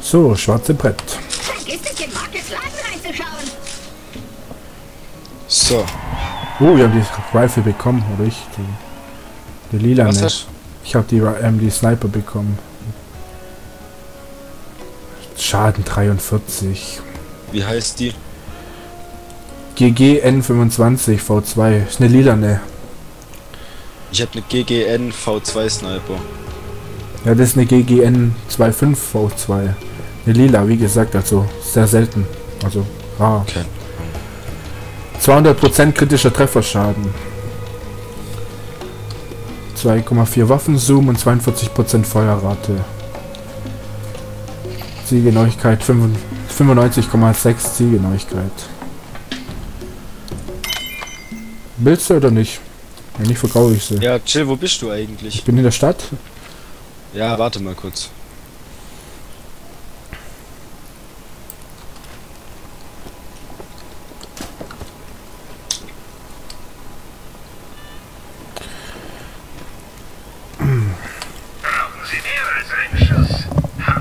So, schwarze Brett. Vergiss nicht, in Markes Laden reinzuschauen. So. Oh, wir haben die Rifle bekommen, oder ich? Die lila nicht. Ich habe die Sniper bekommen. Schaden 43. Wie heißt die? GGN 25 V2. Ist eine lilane. Ich habe eine GGN V2 Sniper. Ja, das ist eine GGN 25 V2. Eine lila, wie gesagt, also sehr selten. Also rar. Okay. 200% kritischer Trefferschaden. 2,4 Waffenzoom und 42% Feuerrate. Zielgenauigkeit 95,6 Zielgenauigkeit. Willst du oder nicht? Wenn nicht, verkaufe ich sie. Ja, chill, wo bist du eigentlich? Ich bin in der Stadt. Ja, warte mal kurz.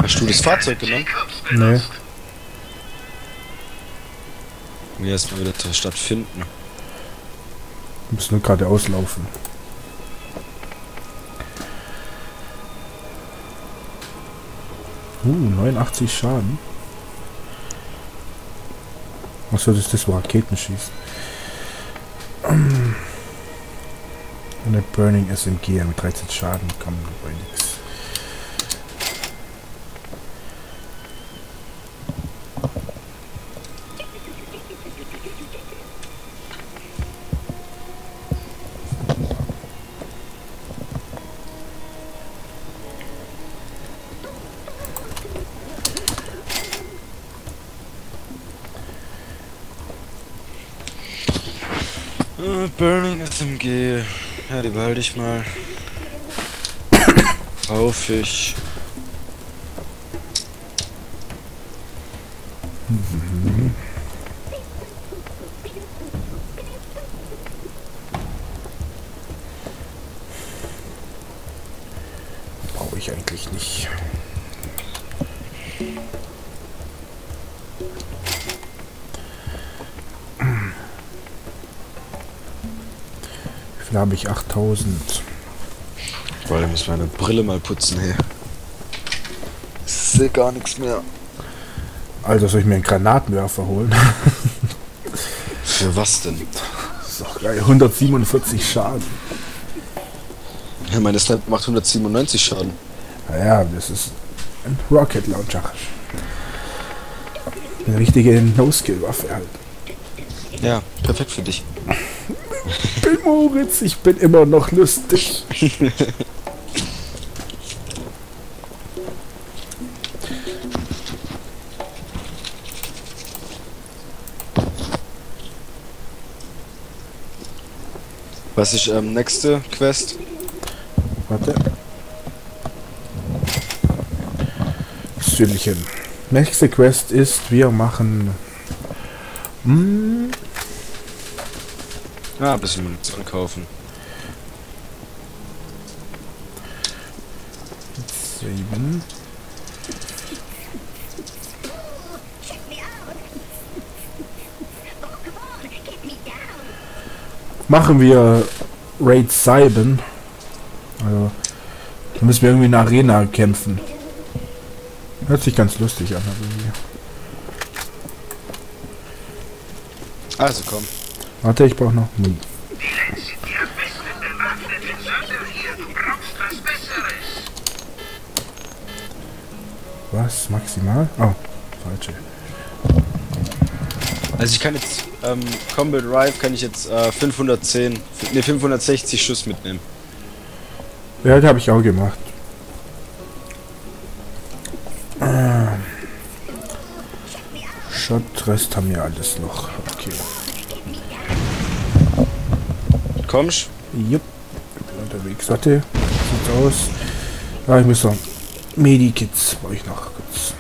Hast du das Fahrzeug genommen? Nee. Wir erstmal wieder zur Stadt finden. Wir müssen nur gerade auslaufen. Uh, 89 Schaden. Was soll das war? Raketenschießen. Und der Burning SMG mit 13 Schaden kann dabei nichts. Burning SMG. Ja, die behalte ich mal. Auf ich. Brauche ich eigentlich nicht. Da habe ich 8000. Weil ich muss meine Brille mal putzen, hey. Ich sehe gar nichts mehr. Also soll ich mir einen Granatenwerfer holen? Für was denn? Das ist doch geil. 147 Schaden. Ja, meine Sniper macht 197 Schaden. Naja, das ist ein Rocket Launcher. Eine richtige No-Skill-Waffe halt. Ja, perfekt für dich. Bin Moritz, ich bin immer noch lustig. Was ist nächste Quest? Warte. Südlichen. Nächste Quest ist, wir machen... Ja, ein bisschen Munition kaufen. 7. Machen wir Raid 7. Also, da müssen wir irgendwie in der Arena kämpfen. Hört sich ganz lustig an. Also komm. Warte, ich brauche noch nie. Was? Maximal? Oh, falsche. Also ich kann jetzt, Combat Rifle kann ich jetzt 560 Schuss mitnehmen. Ja, das habe ich auch gemacht. Shot, Rest haben wir alles noch. Okay. Kommst? Jupp. Ich bin unterwegs. Warte. Sieht aus. Ja, ich muss noch Medikits brauche ich noch kurz.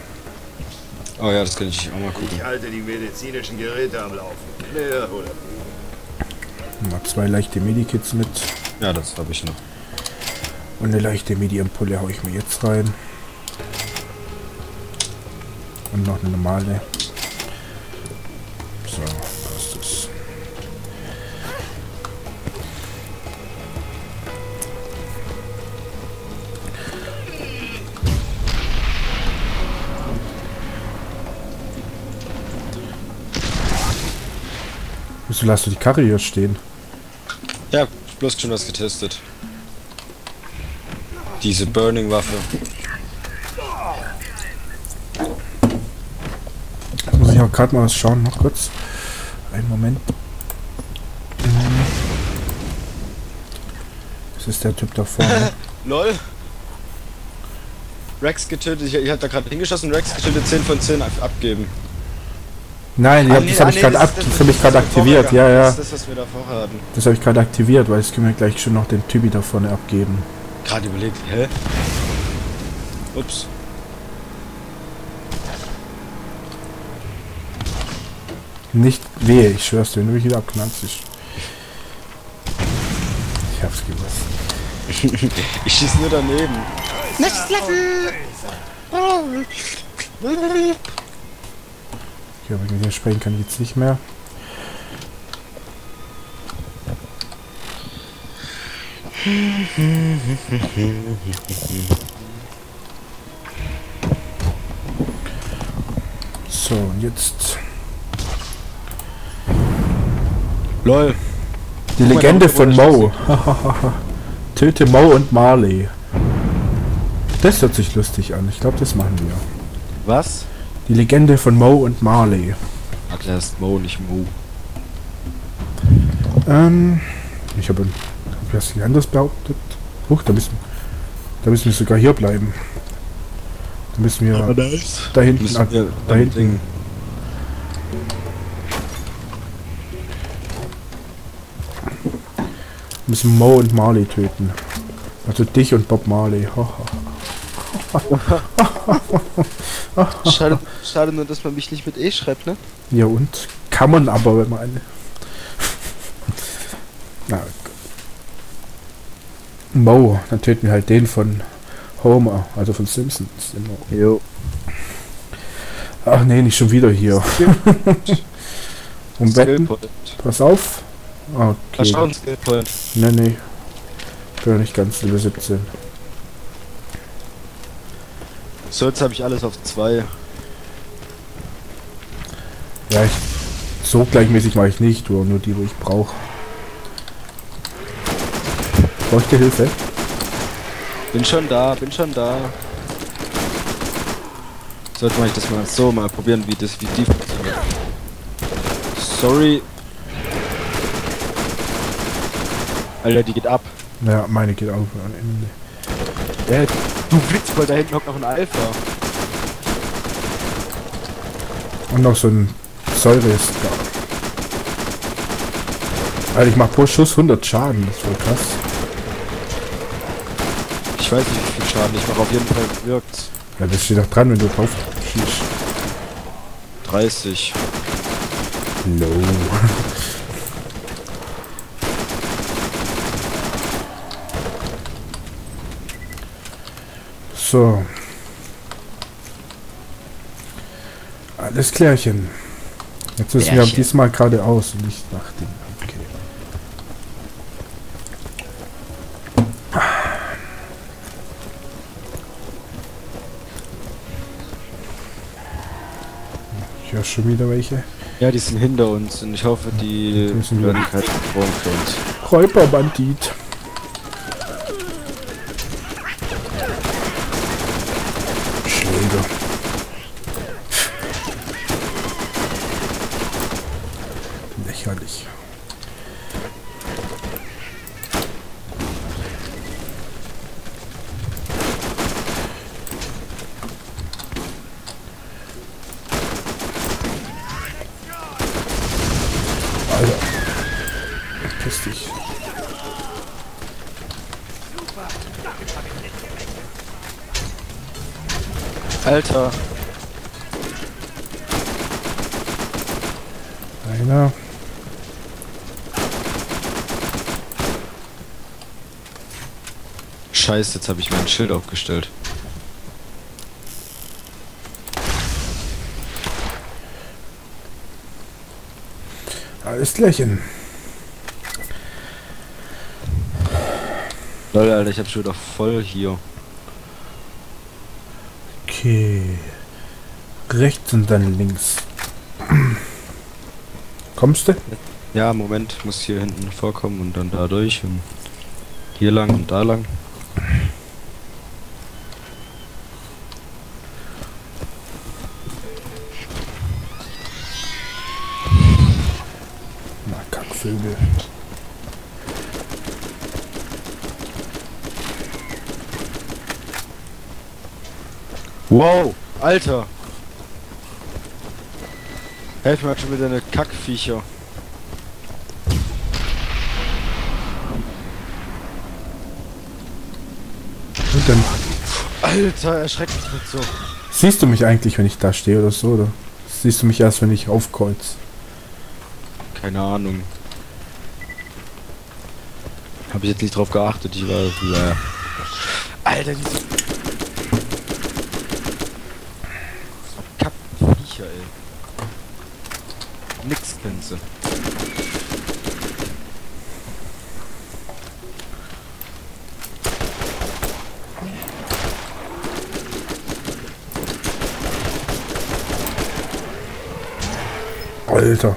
Oh ja, das kann ich auch mal gucken. Ich halte die medizinischen Geräte am Laufen. Mehr oder weniger. Mal zwei leichte Medikits mit. Ja, das habe ich noch. Und eine leichte Medium-Pulle haue ich mir jetzt rein. Und noch eine normale. So, passt es. Wieso lässt du die Karre hier stehen? Ja, bloß schon was getestet. Diese Burning-Waffe. Muss ich auch gerade mal was schauen, noch kurz. Einen Moment. Das ist der Typ da vorne. Lol. Rex getötet, ich hab da gerade hingeschossen, Rex getötet, 10 von 10 abgeben. Nein, das hab ich gerade aktiviert, ja, ja. Das ist das, was wir da vorher hatten. Das habe ich gerade aktiviert, weil jetzt können wir gleich schon noch den Typi da vorne abgeben. Gerade überlegt, hä? Ups. Nicht wehe, ich schwör's dir, wenn du mich wieder abknallst. Ich hab's gewusst. Ich schieß nur daneben. Nächstes Level! Okay, aber mit dir sprechen kann ich jetzt nicht mehr. So, und jetzt... LOL. Die Legende von Mo. Töte Mo und Marley. Das hört sich lustig an. Ich glaube, das machen wir. Was? Die Legende von Mo und Marley. Ach, das heißt Mo, nicht Mo. Ich habe... Hast du anders behauptet? Huch, da müssen wir sogar hier bleiben. Da müssen wir da hinten. Da hinten. Wir müssen Mo und Marley töten. Also dich und Bob Marley. Schade nur, dass man mich nicht mit E schreibt, ne? Ja und? Kann man aber, wenn man eine... Na, Mo, dann töten wir halt den von Homer, also von Simpsons. Jo. Ach nee, nicht schon wieder hier. Umbetten. Pass auf. Okay. Ne, ne. Ich bin noch nicht ganz Level 17. So, jetzt habe ich alles auf 2. Ja, so gleichmäßig mache ich nicht, nur die, wo ich brauche. Brauche ich dir Hilfe? Bin schon da. Sollte man das mal so mal probieren, wie die funktioniert. Sorry. Alter, die geht ab. Ja, meine geht auch am Ende. Du Blitzball, da hinten hockt noch ein Alpha. Und noch so ein Säure ist da. Alter, ich mach pro Schuss 100 Schaden, das ist wohl krass. Ich weiß nicht, wie viel Schaden ich mache, auf jeden Fall wirkt's. Ja, das steht doch dran, wenn du drauf schießt. 30. No. So. Alles klärchen. Jetzt müssen wir diesmal geradeaus und nicht nach dem. Schon wieder welche. Ja, die sind hinter uns und ich hoffe, die werden halt vor uns. Räuberbandit. Schläger. Lächerlich. Alter. Einer. Scheiße, jetzt habe ich mein Schild aufgestellt. Alles klärchen. Leute, Alter, ich hab's schon wieder voll hier. Okay. Rechts und dann links. Kommst du? Ja, Moment, ich muss hier hinten vorkommen und dann da durch. Und hier lang und da lang. Na, Kackvögel. Wow, Alter! Helf mir schon wieder eine Kackviecher. Und dann? Alter, erschreckt mich nicht so. Siehst du mich eigentlich, wenn ich da stehe oder so, oder? Siehst du mich erst, wenn ich aufkreuz? Keine Ahnung. Hab ich jetzt nicht drauf geachtet, ich war... Naja. Alter, diese... Nix Pinze. Alter.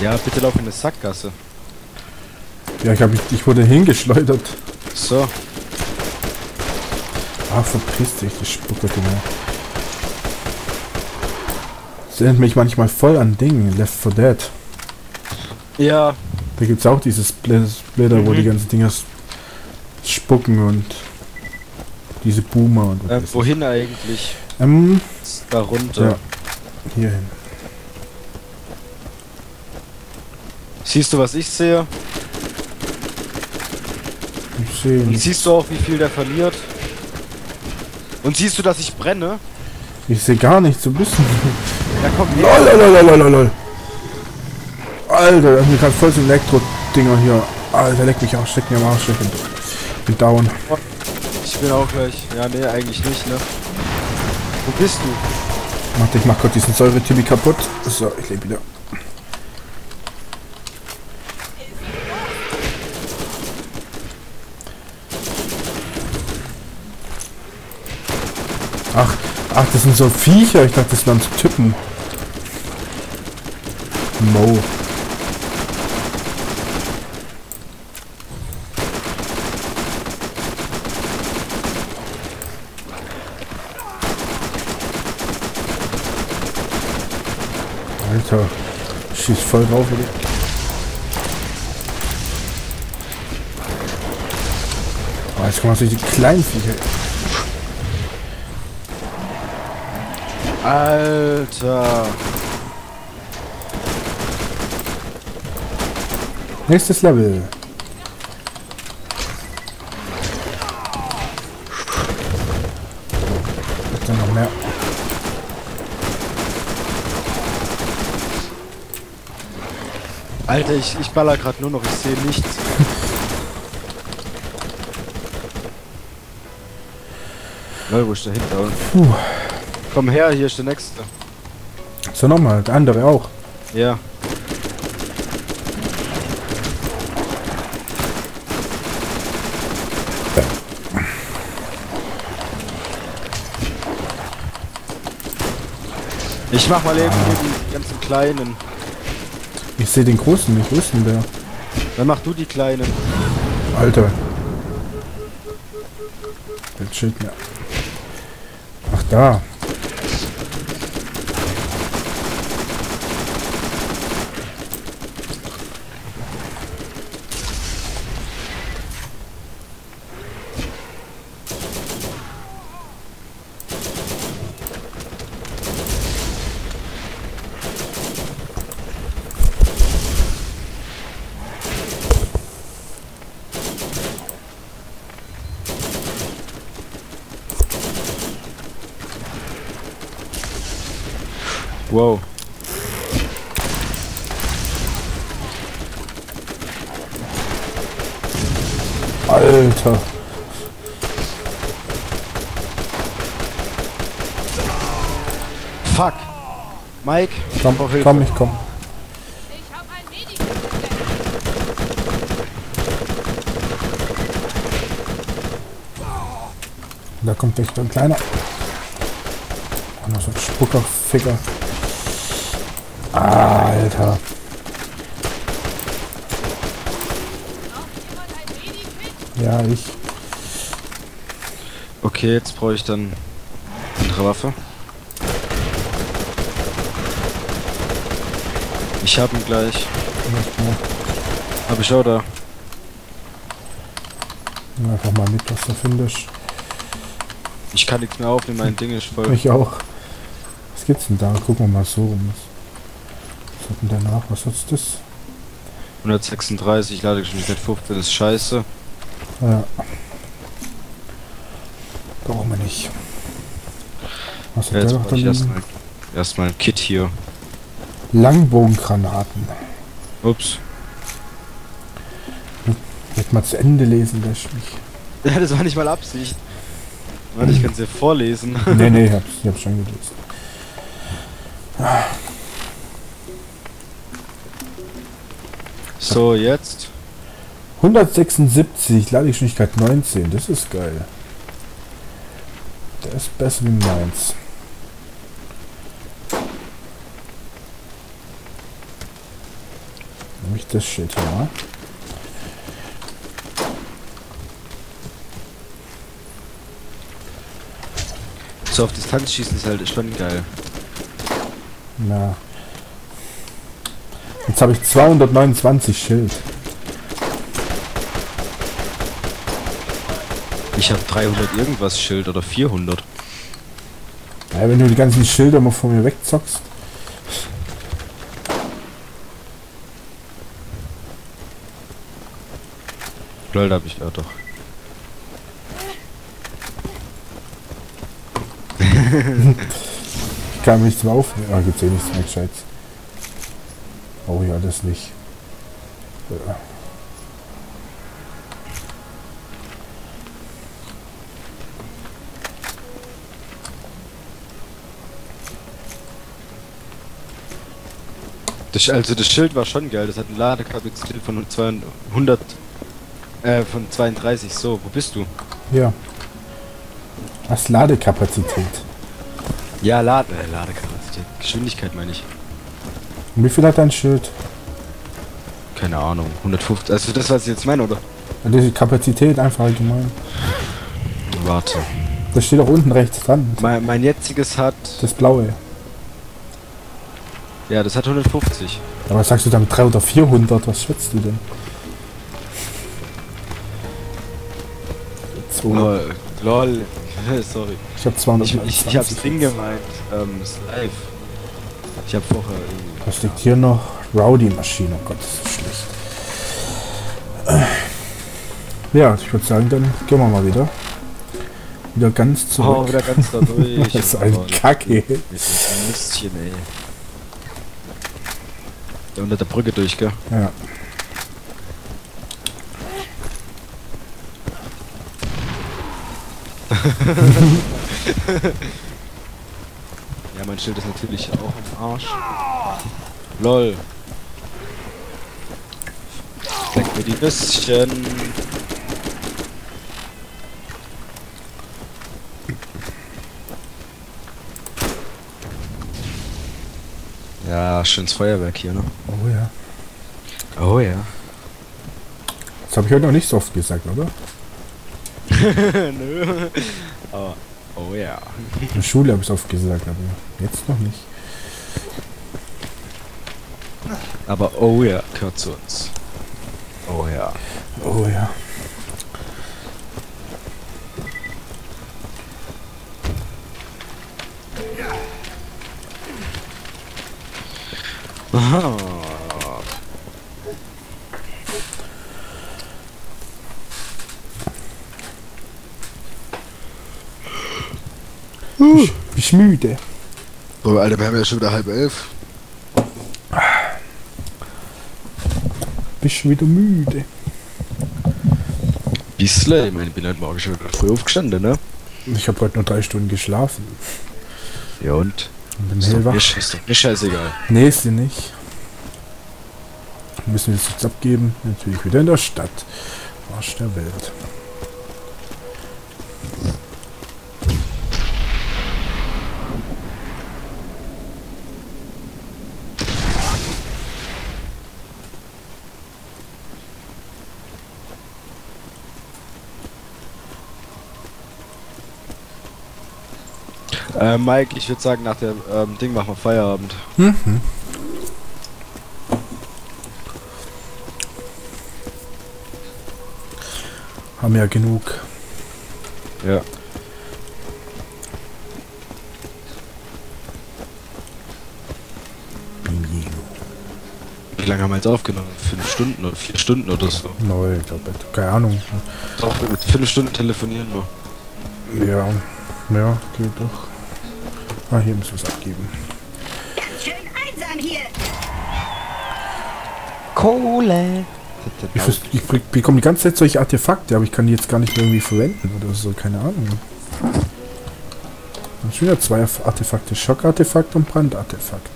Ja, bitte lauf in eine Sackgasse. Ja, ich wurde hingeschleudert. So. Ah, verpiss dich, das spuckt immer. Das erinnert mich manchmal voll an Dingen, Left for Dead. Ja. Da gibt's auch dieses Splitter, wo die ganzen Dinger spucken und diese Boomer und was. Wohin eigentlich? Da runter. Ja. Hierhin. Siehst du, was ich sehe? Und siehst du auch, wie viel der verliert? Und siehst du, dass ich brenne? Ich sehe gar nichts, du bist nicht. Ja, komm, lol. Alter, das ist gerade voll so ein Elektro-Dinger hier. Alter, leck mich auch, steck mir am Arsch, ich bin down. Ich bin auch gleich. Ja, nee, eigentlich nicht, ne? Wo bist du? Warte, ich mach Gott diesen Säure-Tibi kaputt. So, ich lebe wieder. Ach, das sind so Viecher. Ich dachte, das wären so Typen. Mo. Alter. Schießt voll drauf, oder? Oh, jetzt kommen natürlich die kleinen Viecher. Alter! Nächstes Level! Bitte noch mehr. Alter, ich baller gerade nur noch, ich sehe nichts. Wo ist der hinter? Puh. Komm her, hier ist der nächste. So, nochmal, der andere auch. Ja. Ich mach mal eben die ganzen Kleinen. Ich sehe den Großen nicht, wo ist denn der? Dann mach du die Kleinen. Alter. Der chillt mir. Ach, da. Wow. Alter. Fuck. Mike, komm, auf Hilfe. Komm, ich komm. Ich hab ein Medikament. Da kommt echt ein kleiner. Oh, noch so ein Spuckerficker. Alter. Ja, ich. Okay, jetzt brauche ich dann andere Waffe. Ich hab ihn gleich. Hab ich auch da. Einfach mal mit, was du findest. Ich kann nichts mehr aufnehmen, mein Ding ist voll. Ich auch. Was gibt's denn da? Gucken wir mal so rum. Was hat denn danach? Was hat's das? 136, Ladegeschwindigkeit 15, das ist scheiße. Ja. Brauchen wir nicht. Was hat ja, der noch dann? Erstmal ein Kit hier. Langbogengranaten. Ups. Wird mal zu Ende lesen, der Schmicht. Ja, das war nicht mal Absicht. Warte, ich kann es dir vorlesen. Nee, nee, ich hab's schon gelesen. Ah. So, jetzt. 176, Ladegeschwindigkeit 19, das ist geil. Der ist besser wie meins. Nämlich das Shit, ja. So, auf Distanz schießen ist halt schon geil. Na. Jetzt habe ich 229 Schild. Ich habe 300 irgendwas Schild oder 400. Ja, wenn du die ganzen Schilder mal von mir wegzockst. Lol, da hab ich ja doch. Ich kann mich zwar aufnehmen. Ah, gibt's eh nichts mehr Gescheites. Oh ja, das nicht. Ja. Also das Schild war schon geil, das hat eine Ladekapazität von 32, so, wo bist du? Ja. Was, Ladekapazität? Ja, Ladekapazität, Geschwindigkeit meine ich. Und wie viel hat dein Schild? Keine Ahnung, 150, also das, was ich jetzt meine, oder? Also die Kapazität einfach allgemein. Warte. Das steht auch unten rechts dran. Mein jetziges hat... Das blaue. Ja, das hat 150. Aber was sagst du damit 300 oder 400? Was schwitzt du denn? Lol. Sorry. Ich hab 200. Ich hab's Ding gemeint. Ist live. Ich hab vorher. Was liegt hier noch? Rowdy-Maschine. Oh Gott, das ist schlecht. Ja, ich würde sagen, dann gehen wir mal wieder. Wieder ganz zurück. Oh, wieder ganz da durch. Das ist ein Kacke. Das ist ein Mistchen, ey. Ja, unter der Brücke durch, gell? Ja. Ja, mein Schild ist natürlich auch im Arsch. Lol. Leck mir die Nüsschen. Ja, schönes Feuerwerk hier, ne? Oh ja. Oh ja. Das habe ich heute noch nicht so oft gesagt, oder? Nö. Aber, oh ja. In der Schule habe ich es oft gesagt, aber jetzt noch nicht. Aber oh ja, gehört zu uns. Oh ja. Oh ja. Aha. Ich bin müde. So, Alter, wir haben ja schon wieder 10:30. Bist schon wieder müde? Bisschen, ich meine, ich bin heute Morgen schon früh aufgestanden, ne? Ich habe heute nur 3 Stunden geschlafen. Ja und? Und bin hellwach. Ist doch mir scheißegal. Nee, ist dir nicht. Müssen wir jetzt abgeben. Natürlich wieder in der Stadt. Arsch der Welt. Mike, ich würde sagen, nach dem Ding machen wir Feierabend. Mhm. Haben ja genug. Ja. Wie lange haben wir jetzt aufgenommen? 5 Stunden oder 4 Stunden oder so? Nein, ich glaube, keine Ahnung. Doch, mit 5 Stunden telefonieren wir. Ja, ja, geht doch. Ah, hier müssen wir es abgeben. Schön einsam hier. Kohle. Ich bekomme die ganze Zeit solche Artefakte, aber ich kann die jetzt gar nicht mehr irgendwie verwenden oder so, keine Ahnung. Dann schon wieder 2 Artefakte, Schock-Artefakt und Brand-Artefakt.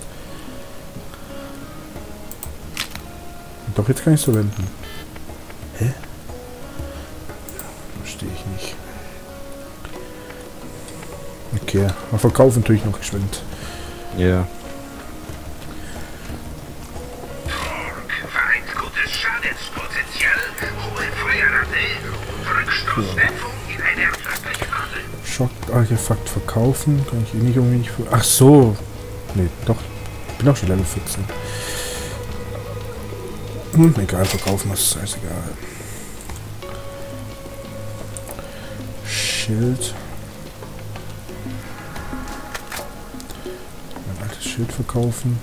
Doch, jetzt kann ich es verwenden. Hä? Verstehe ich nicht. Okay, aber verkaufen natürlich noch geschwind. Ja. Yeah. Schock-Artefakt verkaufen, kann ich eh nicht irgendwie nicht. Ach so! Nee, doch. Ich bin auch schon Level 14. Hm, egal, verkaufen ist scheißegal. Schild. Mein altes Schild verkaufen.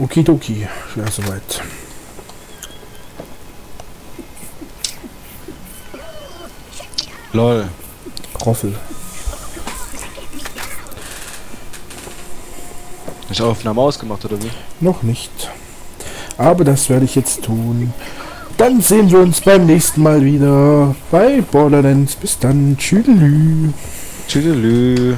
Okidoki, schwer soweit. Lol. Roffel. Hast du Aufnahme ausgemacht oder wie? Noch nicht. Aber das werde ich jetzt tun. Dann sehen wir uns beim nächsten Mal wieder bei Borderlands. Bis dann. Tschüdelü. Tschüdelü.